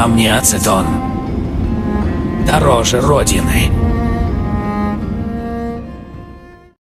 а мне ацетон. Дороже Родины.